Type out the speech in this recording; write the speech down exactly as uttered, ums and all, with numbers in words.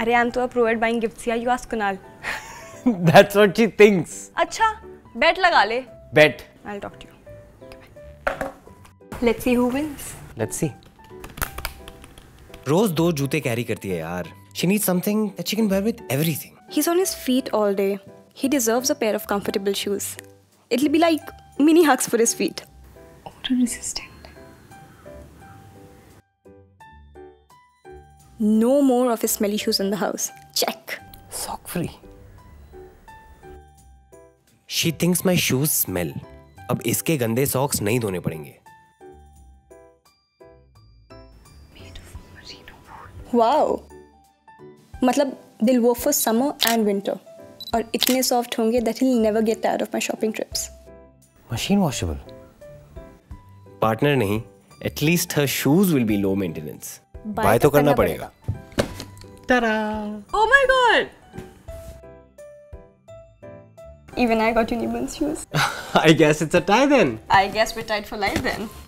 अरे I am too proud buying gifts या you ask Kunal. That's what she thinks. अच्छा बेट लगा ले। बेट। I'll talk to you. Let's see who wins. Let's see. रोज दो जूते carry करती है यार। She needs something that she can wear with everything. He's on his feet all day. He deserves a pair of comfortable shoes. It'll be like mini hugs for his feet. Odor resistant. No more of his smelly shoes in the house. Check. Sock free. She thinks my shoes smell. अब इसके गंदे socks नहीं धोने पड़ेंगे। Made of merino wool. Wow. मतलब they'll work for summer and winter. और इतने soft होंगे that he'll never get tired of my shopping trips. Machine washable. Partner नहीं. At least her shoes will be low maintenance. Buy तो करना पड़ेगा। तारा। Oh my god! Even I got Neeman's shoes. I guess it's a tie then. I guess we're tied for life then.